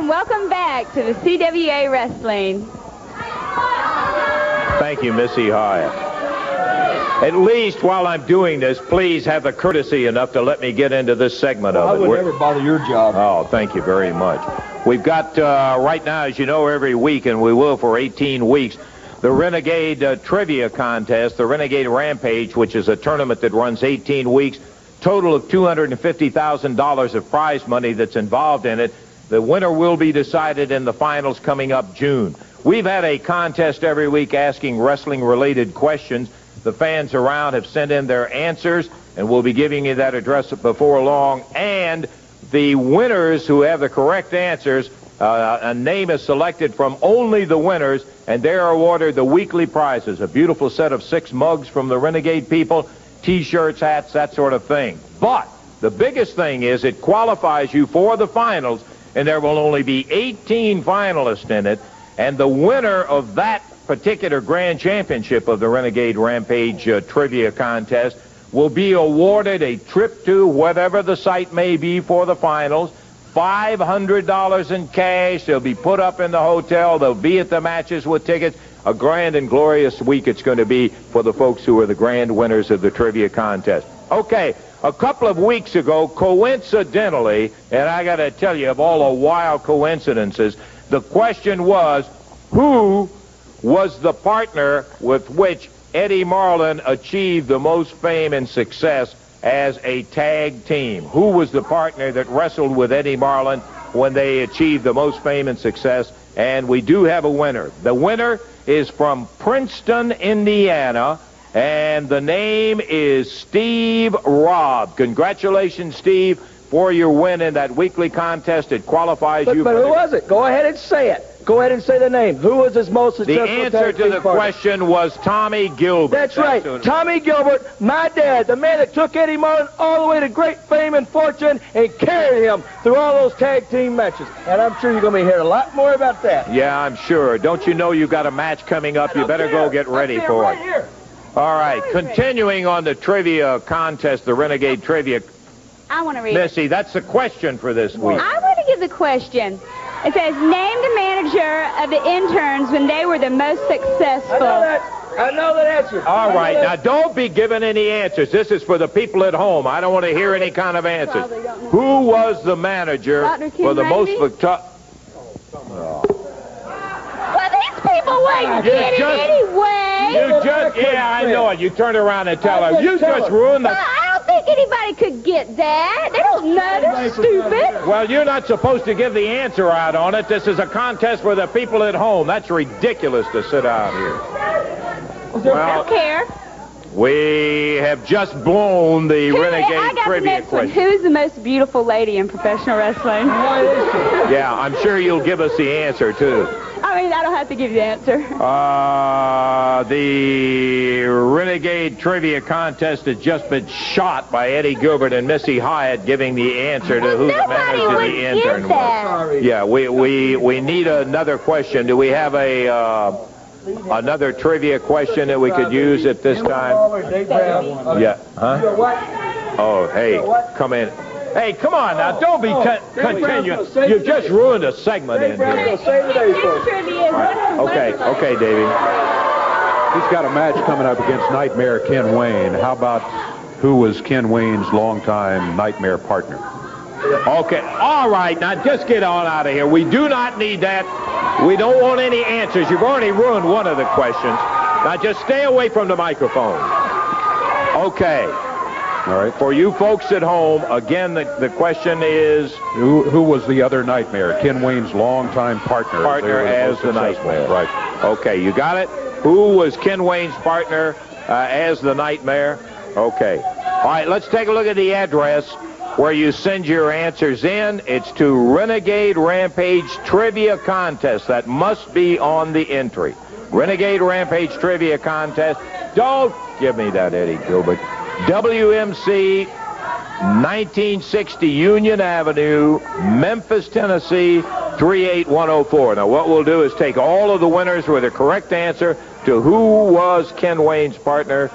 and welcome back to the CWA Wrestling. Thank you, Missy Hyatt. At least while I'm doing this, please have the courtesy enough to let me get into this segment of it. I would never bother your job. Oh, thank you very much. We've got, right now, as you know, every week, and we will for 18 weeks, the Renegade Trivia Contest, the Renegade Rampage, which is a tournament that runs 18 weeks, total of $250,000 of prize money that's involved in it. The winner will be decided in the finals coming up June. We've had a contest every week asking wrestling-related questions. The fans around have sent in their answers, and we'll be giving you that address before long. And the winners who have the correct answers, a name is selected from only the winners, and they are awarded the weekly prizes, a beautiful set of 6 mugs from the Renegade people, T-shirts, hats, that sort of thing. But the biggest thing is it qualifies you for the finals, and there will only be 18 finalists in it, and the winner of that particular grand championship of the Renegade Rampage Trivia Contest will be awarded a trip to whatever the site may be for the finals, $500 in cash. They'll be put up in the hotel. They'll be at the matches with tickets. A grand and glorious week it's going to be for the folks who are the grand winners of the trivia contest. Okay, a couple of weeks ago, coincidentally, and I got to tell you, of all the wild coincidences, the question was, who was the partner with which Eddie Marlin achieved the most fame and success as a tag team? Who was the partner that wrestled with Eddie Marlin when they achieved the most fame and success? And we do have a winner. The winner is from Princeton, Indiana, and the name is Steve Robb. Congratulations, Steve, for your win in that weekly contest. It qualifies you. But who was it? Go ahead and say it. Go ahead and say the name. Who was his most successful tag team partner? The answer to the question was Tommy Gilbert. That's right. Tommy Gilbert, my dad, the man that took Eddie Marlin all the way to great fame and fortune and carried him through all those tag team matches. And I'm sure you're going to be hearing a lot more about that. Yeah, I'm sure. Don't you know you've got a match coming up? You better go get ready for it. All right. Continuing on the trivia contest, the Renegade Trivia. I want to read it. Missy, that's the question for this week. I want to give the question. It says, name the manager of the interns when they were the most successful. I know that answer. All right, now don't be giving any answers. This is for the people at home. I don't want to hear any kind of answers. Who was the manager for the most... Well, these people wouldn't get it anyway. Yeah, I know it. You turn around and tell them. You just ruined the... I think anybody could get that. They don't know. They're stupid. Well, you're not supposed to give the answer out on it. This is a contest for the people at home. That's ridiculous to sit out here. Well, I don't care. We have just blown the Renegade Trivia question. Who's the most beautiful lady in professional wrestling? Yeah, I'm sure you'll give us the answer, too. I mean, I don't have to give you the answer. The Renegade Trivia Contest has just been shot by Eddie Gilbert and Missy Hyatt giving the answer to who the manager of the intern was. Yeah, we need another question. Do we have a another trivia question that we could use at this time? Yeah. Huh? Oh, hey, come in. Hey, come on now, don't be continuing. You've just ruined a segment in here. Okay, Davey. He's got a match coming up against Nightmare Ken Wayne. How about who was Ken Wayne's longtime Nightmare partner? Okay, all right, now just get on out of here. We do not need that. We don't want any answers. You've already ruined one of the questions. Now just stay away from the microphone. Okay. All right. For you folks at home, again, the question is... Who was the other Nightmare? Ken Wayne's longtime partner. Partner as the Nightmare. Right. Okay, you got it? Who was Ken Wayne's partner as the Nightmare? Okay. All right, let's take a look at the address where you send your answers in. It's to Renegade Rampage Trivia Contest. That must be on the entry. Renegade Rampage Trivia Contest. Don't give me that, Eddie Gilbert. WMC, 1960 Union Avenue, Memphis, Tennessee, 38104. Now, what we'll do is take all of the winners with a correct answer to who was Ken Wayne's partner